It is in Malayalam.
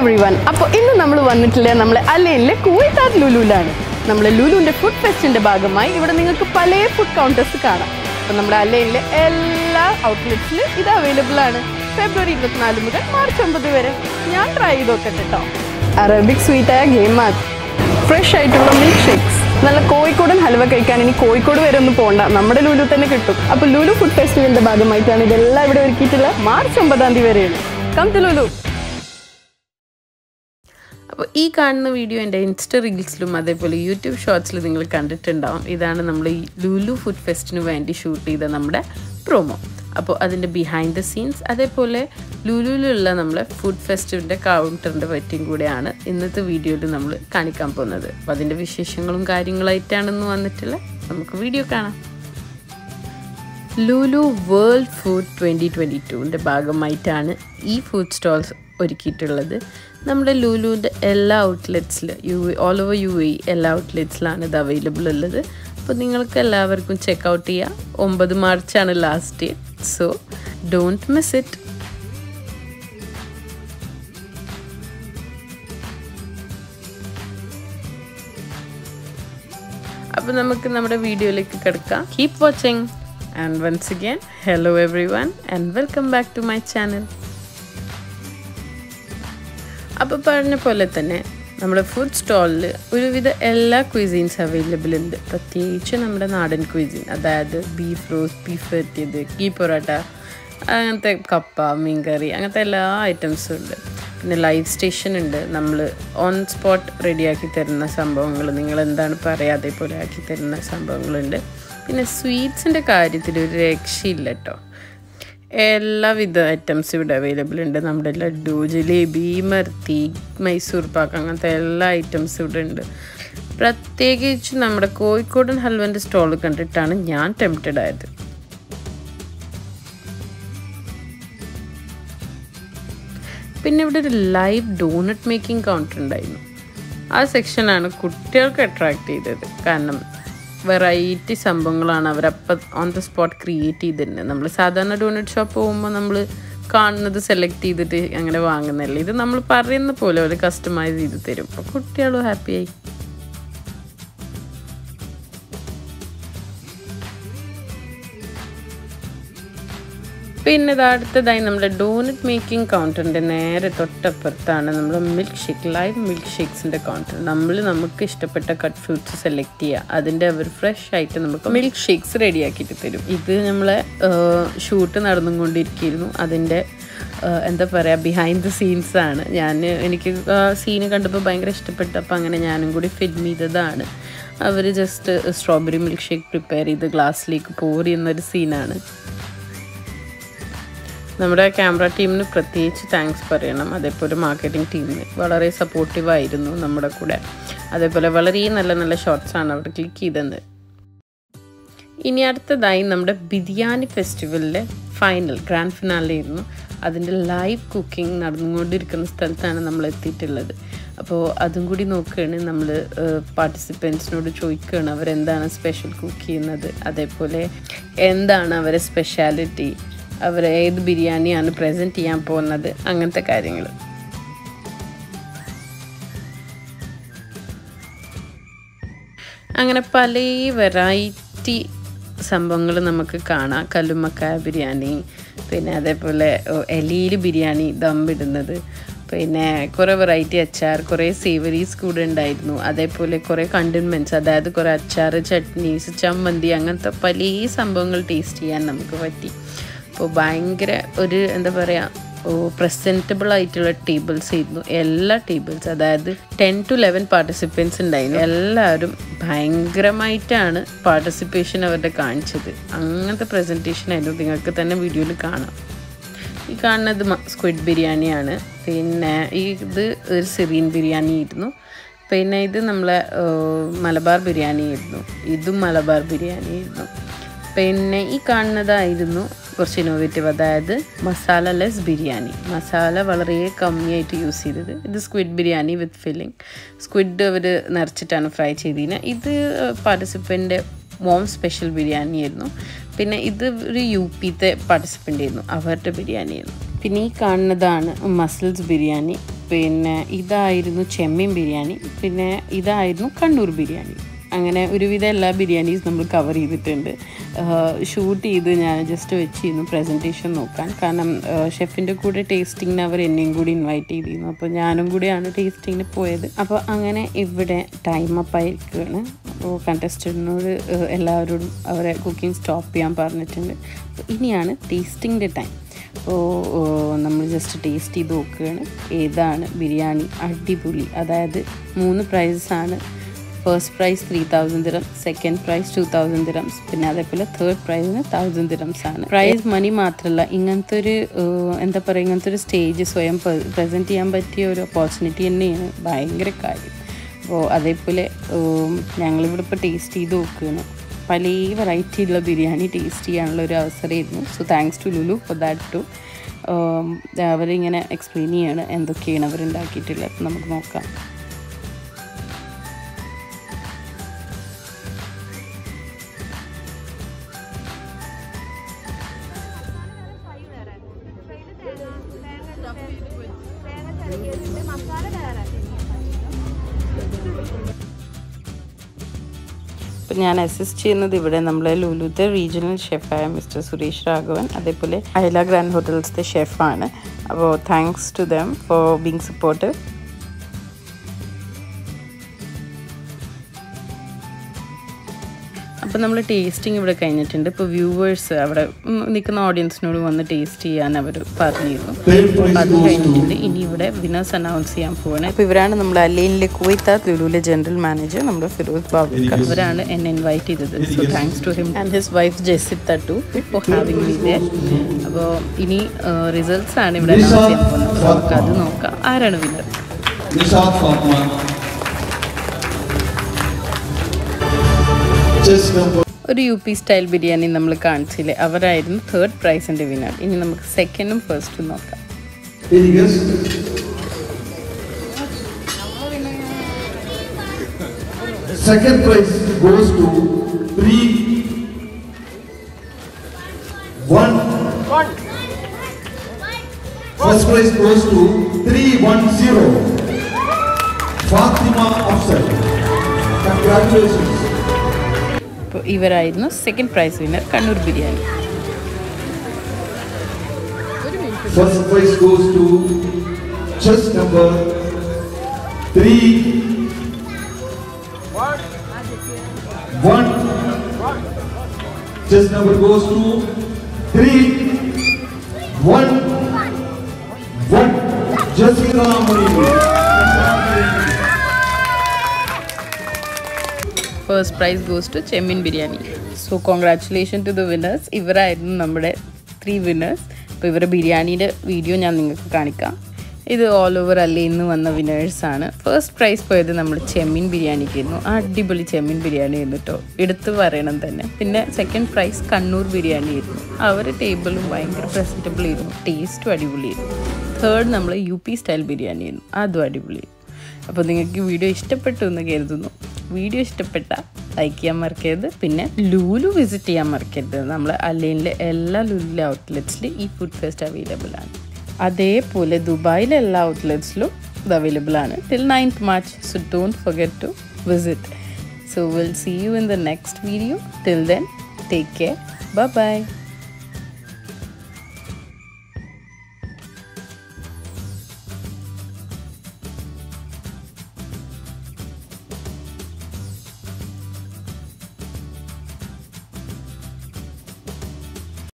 everyone. Appo innu nammal vannittulla nammal Allenile Kuwait Lulu laanu. Nammal Lulunde food fest inde bhagamayi ivide ningalku palaye food counters kaanam. Appo nammal Allenile ella outlets il idu available aanu. February 24 mudal March 9 vare. Njan try idokkate ട്ടോ. Arabic sweet aya game aanu. Fresh aayittulla milkshakes. Nalla Kozhikode halwa കഴിക്കാൻ ഇനി കോഴിക്കോട് വരെ ഒന്നും പോണ്ട നമ്മുടെ ലുലു തന്നെ കിട്ടും അപ്പോൾ ലുലു ഫുഡ് ഫെസ്റ്റിവലിന്റെ ഭാഗമായിട്ടാണ് ഇതെല്ലാം ഇവിടെ ഒരുക്കിയിട്ടുള്ള മാർച്ച് 9 തീയതി വരെയാണ് കം ടു ലുലു അപ്പോൾ ഈ കാണുന്ന വീഡിയോ എൻ്റെ ഇൻസ്റ്റാ റീൽസിലും അതേപോലെ യൂട്യൂബ് ഷോർട്സിലും നിങ്ങൾ കണ്ടിട്ടുണ്ടാവും ഇതാണ് നമ്മൾ ഈ ലുലു ഫുഡ് ഫെസ്റ്റിന് വേണ്ടി ഷൂട്ട് ചെയ്ത നമ്മുടെ പ്രൊമോ അപ്പോൾ അതിന്റെ ബിഹൈൻഡ് ദി സീൻസ് അതേപോലെ ലുലുലുള്ള നമ്മുടെ ഫുഡ് ഫെസ്റ്റിവലിന്റെ കൗണ്ടറിന്റെ വെറ്റിംഗ് കൂടിയാണ് ഇന്നത്തെ വീഡിയോയിൽ നമ്മൾ കാണിക്കാൻ പോകുന്നത്. അപ്പോൾ അതിന്റെ വിശേഷങ്ങളും കാര്യങ്ങളായിട്ടാണെന്ന് വന്നിട്ടില്ല. നമുക്ക് വീഡിയോ കാണാം. ലുലു വേൾഡ് ഫുഡ് 2022 ന്റെ ഭാഗമായിട്ടാണ് ഈ ഫുഡ് സ്റ്റാൾസ് ഒരുക്കിയിട്ടുള്ളത്. നമ്മുടെ ലുലുന്റെ എല്ലാ ഔട്ട്ലെറ്റ്സിൽ ഓൾ ഓവർ UAE എല്ലാ ഔട്ട്ലെറ്റ്സിലാണ് ഇത് അവൈലബിൾ ഉള്ളത്. അപ്പോൾ നിങ്ങൾക്ക് എല്ലാവർക്കും ചെക്ക് ഔട്ട് ചെയ്യാം. 9 മാർച്ചാണ് last date. So don't miss it. അപ്പോൾ നമുക്ക് നമ്മുടെ വീഡിയോയിലേക്ക് കടക്കാം. Keep watching and once again hello everyone and welcome back to my channel. അപ്പോൾ പറഞ്ഞ പോലെ തന്നെ നമ്മുടെ ഫുഡ് സ്റ്റാളിൽ ഒരുവിധ എല്ലാ ക്വിസീൻസ് അവൈലബിൾ ഉണ്ട്. പ്രത്യേകിച്ച് നമ്മുടെ നാടൻ ക്വിസീൻ അതായത് ബീഫ് റോസ്റ്റ്, ബീഫ് വരട്ടിയത്, കീ പൊറോട്ട, അങ്ങനത്തെ കപ്പ, മീൻകറി, അങ്ങനത്തെ എല്ലാ ഐറ്റംസും ഉണ്ട്. പിന്നെ ലൈവ് സ്റ്റേഷൻ ഉണ്ട്. നമ്മൾ ഓൺ സ്പോട്ട് റെഡിയാക്കി തരുന്ന സംഭവങ്ങൾ, നിങ്ങൾ എന്താണ് പറയുക അതേപോലെ ആക്കി തരുന്ന സംഭവങ്ങളുണ്ട്. പിന്നെ സ്വീറ്റ്സിൻ്റെ കാര്യത്തിൽ ഒരു രക്ഷയില്ല കേട്ടോ. എല്ലാവിധ ഐറ്റംസും ഇവിടെ അവൈലബിൾ ഉണ്ട്. നമ്മുടെ ലഡു, ജിലേബി, മർത്തി, മൈസൂർ പാക്ക്, അങ്ങനത്തെ എല്ലാ ഐറ്റംസും ഇവിടെ ഉണ്ട്. പ്രത്യേകിച്ച് നമ്മുടെ കോഴിക്കോടൻ ഹൽവൻ്റെ സ്റ്റോൾ കണ്ടിട്ടാണ് ഞാൻ ടെംപ്റ്റഡ് ആയത്. പിന്നെ ഇവിടെ ഒരു ലൈവ് ഡോണറ്റ് മേക്കിംഗ് കൗണ്ടർ ഉണ്ടായിരുന്നു. ആ സെക്ഷനാണ് കുട്ടികൾക്ക് അട്രാക്ട് ചെയ്തത്. കാരണം വെറൈറ്റി സംഭവങ്ങളാണ് അവരപ്പം ഓൺ ദ സ്പോട്ട് ക്രിയേറ്റ് ചെയ്തിരുന്നത്. നമ്മൾ സാധാരണ ഡോണറ്റ് ഷോപ്പ് പോകുമ്പോൾ നമ്മൾ കാണുന്നത് സെലക്ട് ചെയ്തിട്ട് അങ്ങനെ വാങ്ങുന്നില്ല. ഇത് നമ്മൾ പറയുന്ന പോലെ അവർ കസ്റ്റമൈസ് ചെയ്ത് തരും. അപ്പോൾ കുട്ടികളും ഹാപ്പിയായി. പിന്നെ അടുത്തതായി നമ്മുടെ ഡോണറ്റ് മേക്കിംഗ് കൗണ്ടറിൻ്റെ നേരെ തൊട്ടപ്പുറത്താണ് നമ്മൾ മിൽക്ക് ഷേക്ക്, ലൈവ് മിൽക്ക് ഷേക്സിൻ്റെ കൗണ്ടർ. നമുക്ക് ഇഷ്ടപ്പെട്ട കട്ട് ഫ്രൂട്ട്സ് സെലക്ട് ചെയ്യുക, അതിൻ്റെ അവർ ഫ്രഷ് ആയിട്ട് നമുക്ക് മിൽക്ക് ഷേക്സ് റെഡിയാക്കിയിട്ട് തരും. ഇത് നമ്മളെ ഷൂട്ട് നടന്നുകൊണ്ടിരിക്കുന്നു. അതിൻ്റെ എന്താ പറയുക, ബിഹൈൻഡ് ദി സീൻസാണ്. എനിക്ക് സീന് കണ്ടപ്പോൾ ഭയങ്കര ഇഷ്ടപ്പെട്ടപ്പോൾ അങ്ങനെ ഞാനും കൂടി ഫിൽം ചെയ്തതാണ്. അവർ just strawberry milk shake prepare ചെയ്ത് ഗ്ലാസ്സിലേക്ക് പോരുന്നൊരു സീനാണ്. നമ്മുടെ ക്യാമറ ടീമിന് പ്രത്യേകിച്ച് താങ്ക്സ് പറയണം. അതേപോലെ മാർക്കറ്റിംഗ് ടീമിന് വളരെ സപ്പോർട്ടീവായിരുന്നു നമ്മുടെ കൂടെ. അതേപോലെ വളരെ നല്ല നല്ല ഷോട്ട്സാണ് അവിടെ ക്ലിക്ക് ചെയ്തത്. ഇനി അടുത്തതായി നമ്മുടെ ബിരിയാണി ഫെസ്റ്റിവലിലെ ഫൈനൽ ഗ്രാൻഡ് ഫിനാലെ ആയിരുന്നു. അതിൻ്റെ ലൈവ് കുക്കിംഗ് നടന്നുകൊണ്ടിരിക്കുന്ന സ്ഥലത്താണ് നമ്മൾ എത്തിയിട്ടുള്ളത്. അപ്പോൾ അതും കൂടി നോക്കുകയാണ്. നമ്മൾ പാർട്ടിസിപ്പൻസിനോട് ചോദിക്കുകയാണ് അവരെന്താണ് സ്പെഷ്യൽ കുക്ക് ചെയ്യുന്നത്, അതേപോലെ എന്താണ് അവരെ സ്പെഷ്യാലിറ്റി, അവർ ഏത് ബിരിയാണിയാണ് പ്രസൻറ്റ് ചെയ്യാൻ പോകുന്നത്, അങ്ങനത്തെ കാര്യങ്ങൾ. അങ്ങനെ പല വെറൈറ്റി സംഭവങ്ങൾ നമുക്ക് കാണാം. കല്ലുമ്മക്കായ ബിരിയാണി, പിന്നെ അതേപോലെ എലിയിൽ ബിരിയാണി ദമ്മിടുന്നത്, പിന്നെ കുറേ വെറൈറ്റി അച്ചാർ, കുറേ സേവറീസ് കൂടെ ഉണ്ടായിരുന്നു. അതേപോലെ കുറേ കണ്ടൻമെൻറ്റ്സ്, അതായത് കുറേ അച്ചാർ, ചട്നീസ്, ചമ്മന്തി, അങ്ങനത്തെ പല സംഭവങ്ങൾ ടേസ്റ്റ് ചെയ്യാൻ നമുക്ക് പറ്റി. അപ്പോൾ ഭയങ്കര ഒരു എന്താ പറയുക, പ്രസൻറ്റബിൾ ആയിട്ടുള്ള ടേബിൾസ് ആയിരുന്നു എല്ലാ ടേബിൾസ്. അതായത് 10 to 11 പാർട്ടിസിപ്പൻസ് ഉണ്ടായിരുന്നു. എല്ലാവരും ഭയങ്കരമായിട്ടാണ് പാർട്ടിസിപ്പേഷൻ അവരുടെ കാണിച്ചത്. അങ്ങനത്തെ പ്രസൻറ്റേഷൻ ആയിരുന്നു. നിങ്ങൾക്ക് തന്നെ വീഡിയോയിൽ കാണാം. ഈ കാണുന്നത് സ്ക്വിഡ് ബിരിയാണിയാണ്. പിന്നെ ഇത് ഒരു സിറിയൻ ബിരിയാണി ആയിരുന്നു. പിന്നെ ഇത് നമ്മളെ മലബാർ ബിരിയാണി ആയിരുന്നു. ഇതും മലബാർ ബിരിയാണി ആയിരുന്നു. പിന്നെ ഈ കാണുന്നതായിരുന്നു കുറച്ച് ഇന്നോവേറ്റീവ്, അതായത് മസാല ലെസ് ബിരിയാണി. മസാല വളരെ കമ്മിയായിട്ട് യൂസ് ചെയ്തത്. ഇത് squid biryani with filling. Squid അവർ നിറച്ചിട്ടാണ് ഫ്രൈ ചെയ്തതിന്. ഇത് പാർട്ടിസിപ്പൻ്റ് മോം സ്പെഷ്യൽ ബിരിയാണി ആയിരുന്നു. പിന്നെ ഇത് ഒരു UP പാർട്ടിസിപ്പൻ്റ് ആയിരുന്നു, അവരുടെ ബിരിയാണി ആയിരുന്നു. പിന്നെ ഈ കാണുന്നതാണ് മസിൽസ് ബിരിയാണി. ഇതായിരുന്നു ചെമ്മീൻ ബിരിയാണി പിന്നെ ഇതായിരുന്നു കണ്ണൂർ ബിരിയാണി അങ്ങനെ ഒരുവിധ എല്ലാ ബിരിയാണീസ് നമ്മൾ കവർ ചെയ്തിട്ടുണ്ട് ഷൂട്ട് ചെയ്ത് ഞാൻ ജസ്റ്റ് വെച്ചിരുന്നു പ്രസൻറ്റേഷൻ നോക്കാൻ കാരണം ഷെഫിൻ്റെ കൂടെ ടേസ്റ്റിങ്ങിന് അവർ എന്നെയും കൂടി ഇൻവൈറ്റ് ചെയ്തിരുന്നു അപ്പോൾ ഞാനും കൂടിയാണ് ടേസ്റ്റിങ്ങിന് പോയത് അപ്പോൾ അങ്ങനെ ഇവിടെ ടൈം അപ്പായിരിക്കുകയാണ് അപ്പോൾ കണ്ടസ്റ്റൻറ്റിനോട് എല്ലാവരോടും അവരെ കുക്കിംഗ് സ്റ്റോപ്പ് ചെയ്യാൻ പറഞ്ഞിട്ടുണ്ട് ഇനിയാണ് ടേസ്റ്റിങ്ങിൻ്റെ ടൈം അപ്പോൾ നമ്മൾ ജസ്റ്റ് ടേസ്റ്റ് ചെയ്ത് നോക്കുകയാണ് ഏതാണ് ബിരിയാണി അടിപൊളി അതായത് 3 പ്രൈസാണ് first prize 3000 dirhams second prize 2000 dirhams പിന്നെ അതേപോലെ തേർഡ് പ്രൈസിന് 1000 dirhams ആണ് പ്രൈസ് മണി മാത്രമല്ല ഇങ്ങനത്തെ ഒരു എന്താ പറയുക ഇങ്ങനത്തെ ഒരു സ്റ്റേജ് സ്വയം പ്രസൻറ്റ് ചെയ്യാൻ പറ്റിയ ഒരു ഓപ്പർച്യൂണിറ്റി തന്നെയാണ് ഭയങ്കര കാര്യം അപ്പോൾ അതേപോലെ ഞങ്ങളിവിടെ ഇപ്പോൾ ടേസ്റ്റ് ചെയ്ത് നോക്കുകയാണ് പല വെറൈറ്റിയുള്ള ബിരിയാണി ടേസ്റ്റ് ചെയ്യാനുള്ള ഒരു അവസരമായിരുന്നു so thanks to Lulu for that to അവരിങ്ങനെ എക്സ്പ്ലെയിൻ ചെയ്യാണ് എന്തൊക്കെയാണ് അവരുണ്ടാക്കിയിട്ടുള്ളത് നമുക്ക് നോക്കാം അപ്പോൾ ഞാൻ അസിസ്റ്റ് ചെയ്യുന്നത് ഇവിടെ നമ്മളെ ലുലുത്തെ റീജിയണൽ ഷെഫായ മിസ്റ്റർ സുരേഷ് രാഘവൻ അതേപോലെ അയല ഗ്രാൻഡ് ഹോട്ടൽസിലെ ഷെഫാണ് അപ്പോൾ thanks to them for being supportive അപ്പോൾ നമ്മൾ ടേസ്റ്റിംഗ് ഇവിടെ കഴിഞ്ഞിട്ടുണ്ട് ഇപ്പോൾ വ്യൂവേഴ്സ് അവിടെ നിൽക്കുന്ന ഓഡിയൻസിനോട് വന്ന് ടേസ്റ്റ് ചെയ്യാൻ അവർ പറഞ്ഞിരുന്നു അപ്പോൾ അത് കഴിഞ്ഞിട്ടുണ്ട് ഇനി ഇവിടെ വിനേഴ്സ് അനൗൺസ് ചെയ്യാൻ പോവാണ് അപ്പോൾ ഇവരാണ് നമ്മൾ അല്ലൈനിലെ കുവൈത്ത ലുലുവിലെ ജനറൽ മാനേജർ നമ്മുടെ ഫിറോസ് ബാബു അവരാണ് എന്നെ ഇൻവൈറ്റ് ചെയ്തത് so thanks to him and his wife Jessy to for having me there അപ്പോൾ ഇനി റിസൾട്ട്സ് ആണ് ഇവിടെ അനൗൺസ് ചെയ്യാൻ പോകുന്നത് അപ്പോൾ നമുക്ക് അത് നോക്കാം ആരാണ് വിനർ ഒരു യു പി സ്റ്റൈൽ ബിരിയാണി നമ്മൾ കാണിച്ചില്ലേ അവരായിരുന്നു തേർഡ് പ്രൈസിൻ്റെ വിന്നർ ഇനി നമുക്ക് സെക്കൻഡും ഫസ്റ്റും നോക്കാം second prize goes to 311 first prize goes to 310 Fathima Afsal congratulations അപ്പോൾ ഇവരായിരുന്നു second prize winner Kannur biryani first prize goes to chest number 311 chest number goes to 311 Jasi Ramani First prize goes to Chemmeen biryani. So congratulations to the winners. ഇവരായിരുന്നു നമ്മുടെ 3 winners. അപ്പോൾ ഇവരുടെ ബിരിയാണിയുടെ വീഡിയോ ഞാൻ നിങ്ങൾക്ക് കാണിക്കാം. ഇത് ഓൾ ഓവർ അല്ലയിൽ നിന്ന് വന്ന വിന്നേഴ്സാണ്. ഫസ്റ്റ് പ്രൈസ് പോയത് നമ്മൾ ചെമ്മീൻ ബിരിയാണിക്കായിരുന്നു. അടിപൊളി ചെമ്മീൻ ബിരിയാണി ആയിരുന്നു കേട്ടോ. എടുത്ത് പറയണം തന്നെ. പിന്നെ സെക്കൻഡ് പ്രൈസ് കണ്ണൂർ ബിരിയാണി ആയിരുന്നു. അവരുടെ ടേബിളും ഭയങ്കര പ്രസൻറ്റബിൾ ആയിരുന്നു. ടേസ്റ്റും അടിപൊളിയായിരുന്നു. തേർഡ് നമ്മൾ യു പി സ്റ്റൈൽ ബിരിയാണി ആയിരുന്നു. അതും അടിപൊളിയായിരുന്നു. അപ്പോൾ നിങ്ങൾക്ക് വീഡിയോ ഇഷ്ടപ്പെട്ടു എന്ന് കരുതുന്നു വീഡിയോ ഇഷ്ടപ്പെട്ടാൽ ലൈക്ക് ചെയ്യാൻ മറക്കരുത് പിന്നെ ലൂലു വിസിറ്റ് ചെയ്യാൻ മറക്കരുത് നമ്മൾ അല്ലൈനിലെ എല്ലാ ലുലുവിലെ ഔട്ട്ലെറ്റ്സിൽ ഈ ഫുഡ് ഫെസ്റ്റ് അവൈലബിൾ ആണ് അതേപോലെ ദുബായിലെ എല്ലാ ഔട്ട്ലെറ്റ്സിലും ഇത് അവൈലബിൾ ആണ് till 9th March so don't forget to visit so will see you in the next video till then take care by